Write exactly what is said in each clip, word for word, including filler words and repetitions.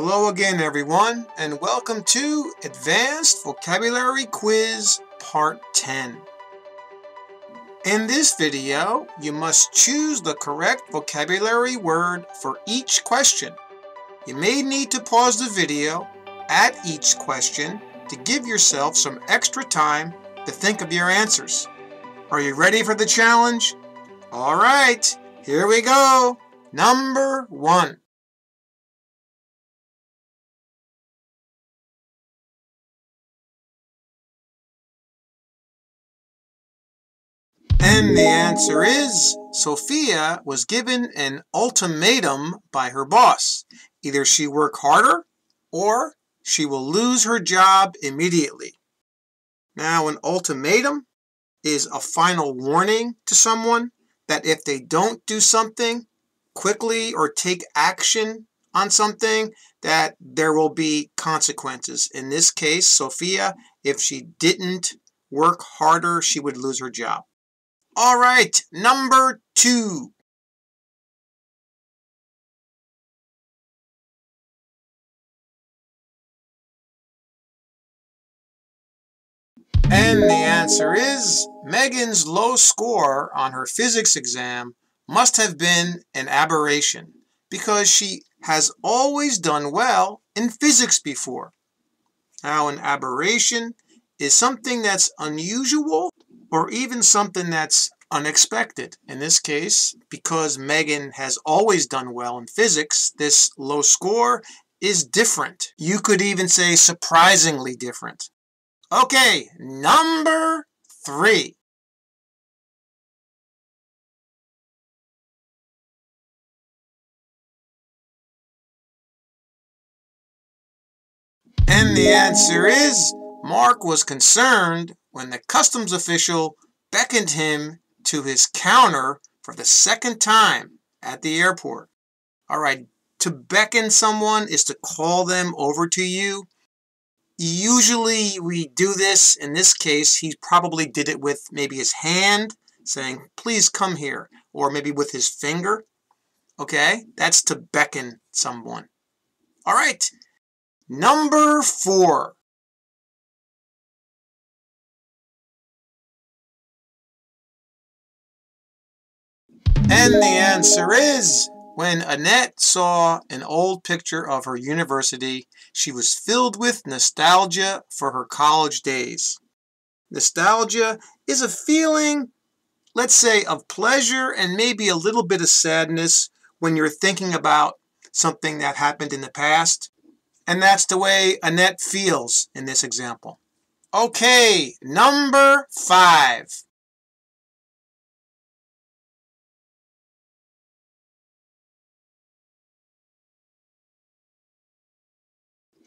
Hello again, everyone, and welcome to Advanced Vocabulary Quiz Part ten. In this video, you must choose the correct vocabulary word for each question. You may need to pause the video at each question to give yourself some extra time to think of your answers. Are you ready for the challenge? All right, here we go. Number one. And the answer is, Sophia was given an ultimatum by her boss. Either she work harder, or she will lose her job immediately. Now, an ultimatum is a final warning to someone that if they don't do something quickly or take action on something, that there will be consequences. In this case, Sophia, if she didn't work harder, she would lose her job. All right, number two. And the answer is, Megan's low score on her physics exam must have been an aberration because she has always done well in physics before. Now, an aberration is something that's unusual or even something that's unexpected. In this case, because Megan has always done well in physics, this low score is different. You could even say surprisingly different. Okay, number three. And the answer is, Mark was concerned when the customs official beckoned him to his counter for the second time at the airport. All right, to beckon someone is to call them over to you. Usually we do this. In this case, he probably did it with maybe his hand, saying, please come here, or maybe with his finger. Okay, that's to beckon someone. All right, number four. And the answer is, when Annette saw an old picture of her university, she was filled with nostalgia for her college days. Nostalgia is a feeling, let's say, of pleasure and maybe a little bit of sadness when you're thinking about something that happened in the past. And that's the way Annette feels in this example. Okay, number five.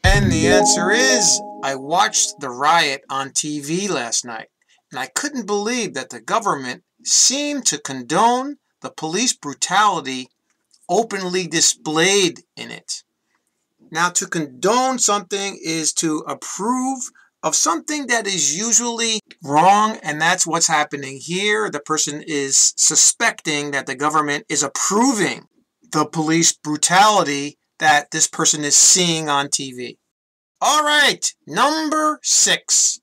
And the answer is, I watched the riot on T V last night, and I couldn't believe that the government seemed to condone the police brutality openly displayed in it. Now, to condone something is to approve of something that is usually wrong, and that's what's happening here. The person is suspecting that the government is approving the police brutality that this person is seeing on T V. All right, number six.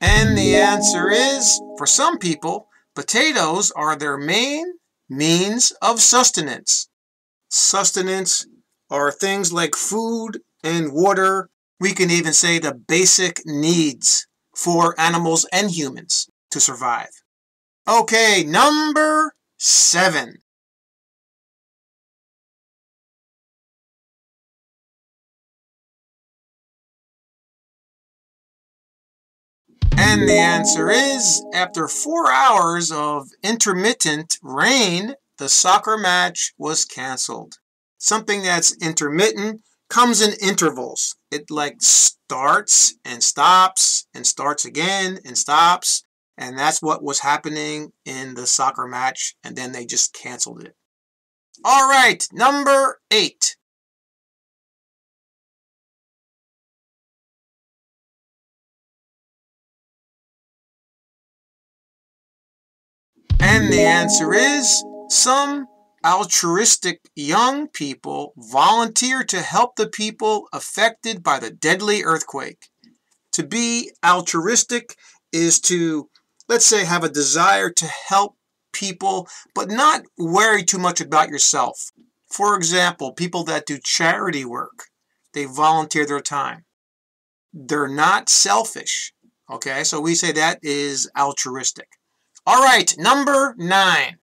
And the answer is, for some people, potatoes are their main means of sustenance. Sustenance are things like food and water. We can even say the basic needs for animals and humans to survive. Okay, number seven. And the answer is, after four hours of intermittent rain, the soccer match was canceled. Something that's intermittent comes in intervals. It like starts and stops and starts again and stops. And that's what was happening in the soccer match. And then they just canceled it. All right, number eight. And the answer is, some altruistic young people volunteer to help the people affected by the deadly earthquake. To be altruistic is to, let's say, have a desire to help people, but not worry too much about yourself. For example, people that do charity work, they volunteer their time. They're not selfish. Okay, so we say that is altruistic. All right, number nine.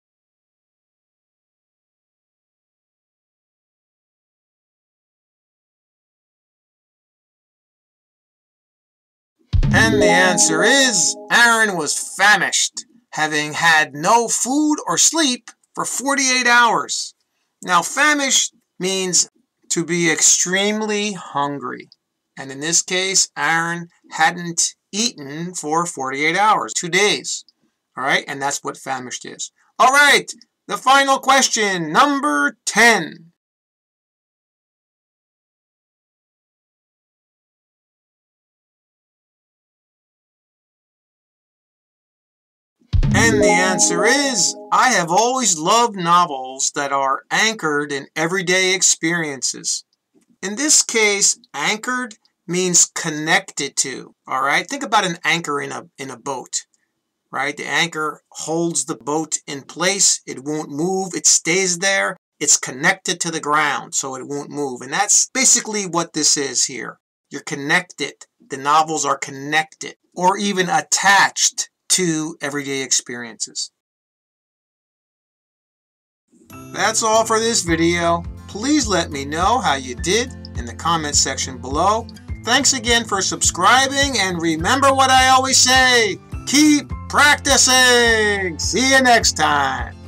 And the answer is, Aaron was famished, having had no food or sleep for forty-eight hours. Now, famished means to be extremely hungry. And in this case, Aaron hadn't eaten for forty-eight hours, two days. All right, and that's what famished is. All right, the final question, number ten. And the answer is, I have always loved novels that are anchored in everyday experiences. In this case, anchored means connected to, all right? Think about an anchor in a, in a boat, right? The anchor holds the boat in place. It won't move. It stays there. It's connected to the ground, so it won't move. And that's basically what this is here. You're connected. The novels are connected or even attached to everyday experiences. That's all for this video. Please let me know how you did in the comments section below. Thanks again for subscribing, and remember what I always say, keep practicing. See you next time.